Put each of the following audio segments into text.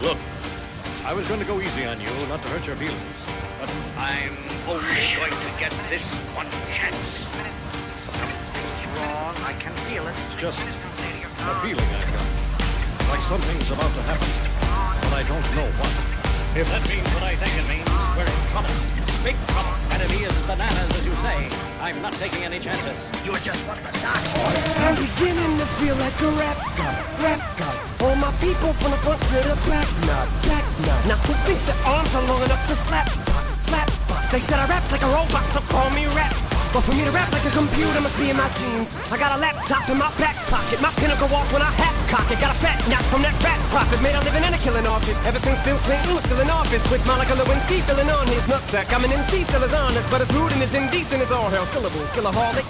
Look, I was going to go easy on you, not to hurt your feelings, but I'm only going to get this one chance. Something's wrong, I can feel it. Just a feeling I got, like something's about to happen, but I don't know what. If that means what I think it means, we're in trouble. Big trouble. Enemy is bananas, as you say. I'm not taking any chances. You're just what the dark order. I'm beginning to feel like a rap god, rap god. All my people from the front to the back, now. Now who thinks their arms are long enough to slap box? They said I rap like a robot, so call me rap. But for me to rap like a computer must be in my jeans. I got a laptop in my back pocket, my pinnacle walk when I hat cock it. Got a fat knock from that rat profit, made a living and a killing off it. Ever since Bill Clinton was still in office, with Monica Lewinsky filling on his nutsack. I'm an MC still as honest, but as rude and as indecent as all hell. Syllables, killaholic,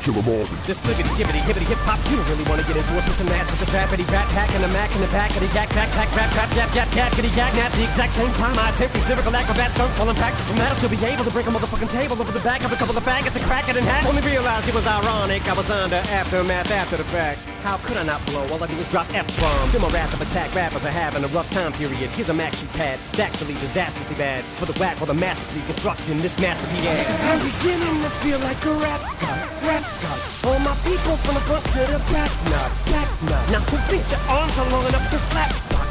just libbity-gibbity-hibbity hip-hop. You don't really want to get into a piss and that with the rapity rat hack and the mac in the back of the yak, backpack, rap, rap, yap, yap, yap, kitty yak. At the exact same time I attempt these lyrical acrobat stunts while I'm practicing. From that I'll still be able to break a motherfucking table over the back of a couple of faggots and crack it in half. Only realized it was ironic, I was under aftermath after the fact. How could I not blow? All I do is drop F-bombs. Feel my wrath of attack, rappers are having a rough time period. Here's a maxi pad, it's actually disastrously bad. For the whack or the masterpiece, constructing this masterpiece. I'm beginning to feel like a rap god, rap god. All my people from the front to the back, now. Now who thinks their arms are long enough to slap box?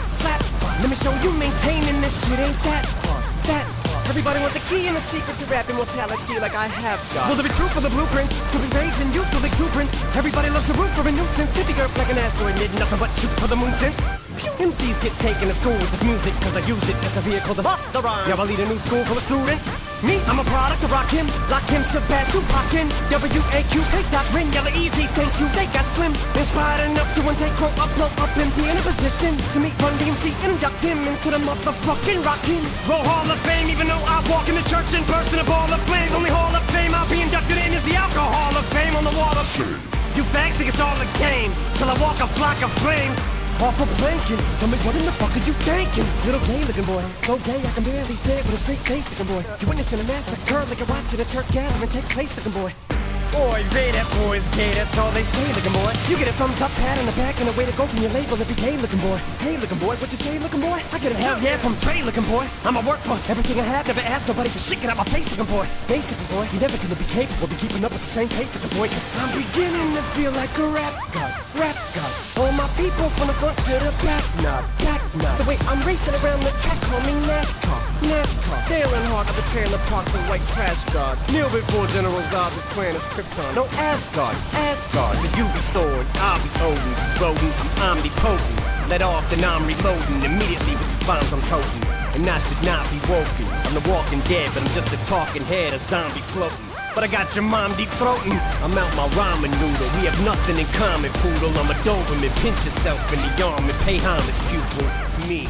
Let me show you maintaining this shit ain't that hard, Everybody wants the key and the secret to rap immortality like I have got. Will there be truth for the blueprint? Super rage and youthful exuberance. Everybody loves the root for a nuisance. Hit the earth like an asteroid, did nothing but shoot for the moon since. MCs get taken to school with this music, cause I use it as a vehicle to bust the rhyme. Yeah, I lead a new school for the students. Me, I'm a product of rock him, lock him, Shabazz, Tupac in WAQK, Doc Ren, yellow easy, thank you, they got slim. Inspired enough to one take, grow up, blow up, and be in a position to meet Run DMC and induct him into the motherfucking rockin' Roll Hall of Fame, even though I walk in the church in person, a ball of flames. Only Hall of Fame I'll be inducted in is the Alcohol Hall of Fame on the wall of shame. You fags think it's all a game till I walk a flock of flames off a plankin'. Tell me what in the fuck are you thinking? Little gay looking boy, so gay I can barely say it with a straight face looking boy. You witnessing a massacre like you're watching a church gathering take place looking boy. Boy, Ray, that boy's gay, that's all they say, looking boy. You get a thumbs up, pat on the back, and a way to go from your label every day, looking boy. Hey, looking boy, what you say, looking boy? I get a hell yeah from Trey, looking boy. I'ma work for everything I have, never ask nobody for shit, get out my face, looking boy. Basically, boy, you're never gonna be capable of keeping up with the same pace, looking boy, cause I'm beginning to feel like a rap god, rap god. All my people from the front to the back, nah. The way I'm racing around the track, call me NASCAR. Failing hard at the trailer park, the white trash god. Kneel before General Zod, this plan is Krypton. No Asgard. So you be Thor, I'll be Odin. Rodin, I'm omnipotent. Let off, then I'm reloading. Immediately with these bombs I'm toting. And I should not be woken. I'm the walking dead, but I'm just a talking head, a zombie floating. But I got your mom deep-throating. I'm out my ramen noodle. We have nothing in common, poodle. I'm a Doberman. Pinch yourself in the arm and pay homage, pupil. It's me.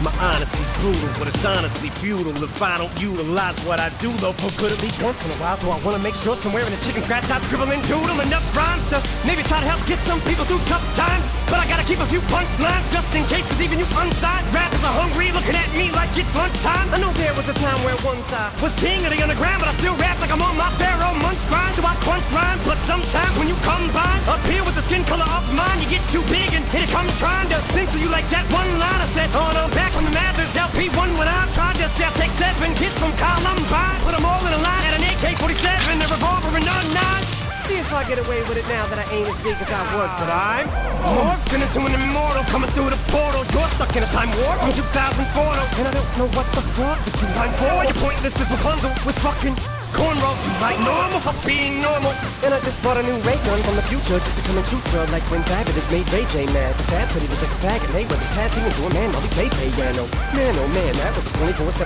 My honesty's brutal, but it's honestly futile if I don't utilize what I do, though, for good at least once in a while. So I wanna make sure somewhere in the chicken scratch I scribble and doodle enough rhymes to maybe try to help get some people through tough times. But I gotta keep a few punchlines just in case, cause even you unsigned rappers are hungry, looking at me like it's lunchtime. I know there was a time where one side was king of the underground, but I still rap like I'm on my Pharaoh Munch grind. So I crunch rhymes, but sometimes when you combine up here with the skin color of mine, you get too big and here it comes trying to censor you like that one line I said on a back. From the Mathers LP1 when I tried to sell, take 7 kids from Columbine, put them all in a line, at an AK-47, a revolver and nine. See if I get away with it now that I ain't as big as I was, but I'm morphed into an immortal, coming through the portal. You're stuck in a time warp from 2004, and I don't know what the fuck that you like for. You're pointless as Rapunzel with fucking cornrows. You like normal for being normal, and I just bought a new ray gun from the future just to come and shoot you like when David has made Ray J mad. The stab said he was like a faggot, they were just passing into a man while he played piano. Man, oh man, that was a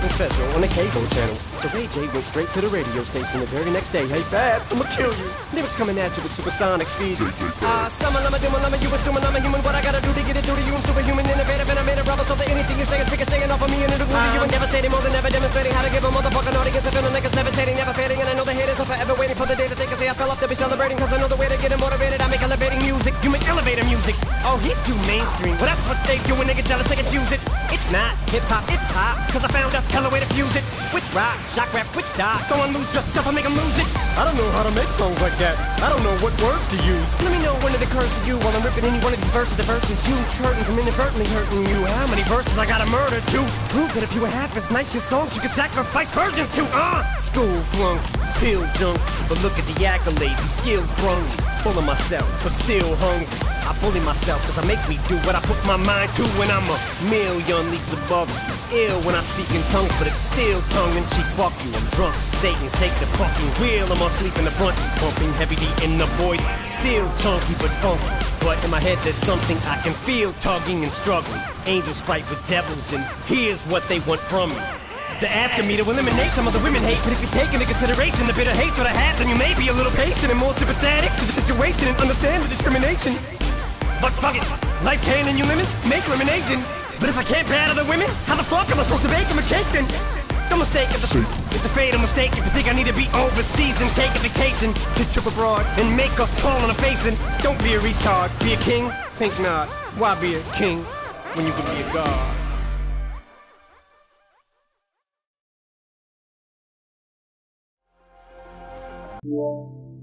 24/7 special on the cable channel. So Ray J went straight to the radio station the very next day. Hey Fab, I'ma kill you. Lyrics coming at you with supersonic speed. Summer lama, dimmer lama, you assuming I'm a human. What I gotta do to get it through to you? I'm superhuman, innovative, and I made a rubber so that anything you say is bigger shaking off of me. And it'll glue you and devastating, more than ever demonstrating how to give a motherfucking audience a feeling like it's levitating, never elevating, and I know the haters are forever waiting for the day that they can say I fell off. They'll be celebrating, cause I know the way to get them motivated. I make elevating music, you make elevator music. Oh, he's too mainstream, well that's what they do when they get jealous, they confuse it. It's not hip-hop, it's pop, cause I found a hella way to fuse it. With rock, shock rap, with doc, go and lose yourself, I make them lose it. I don't know how to make songs like that, I don't know what words to use. Let me know when it occurs to you while I'm ripping any one of these verses. The verses huge curtains, I'm inadvertently hurting you. How many verses I gotta murder to prove that if you were half as nice, your songs you could sacrifice virgins to? School flunk, pill junk, but look at the accolades, these skills brung. Full of myself, but still hungry. I bully myself, cause I make me do what I put my mind to. When I'm a million leagues above ill when I speak in tongues, but it's still tongue in cheek. Fuck you, I'm drunk, Satan, take the fucking wheel. I'm asleep in the fronts, pumping heavy D in the voice. Still chunky, but funky. But in my head there's something I can feel tugging and struggling. Angels fight with devils, and here's what they want from me. They're asking me to eliminate some of the women hate, but if you take into consideration the bitter hatred I had, then you may be a little patient and more sympathetic to the situation and understand the discrimination. But fuck it, life's handing you lemons, make lemonade then. But if I can't battle the women, how the fuck am I supposed to bake them a cake then? No mistake if the it's a fatal mistake if you think I need to be overseas and take a vacation to trip abroad and make a fall on a face. And don't be a retard, be a king, think not. Why be a king when you can be a god? Yeah.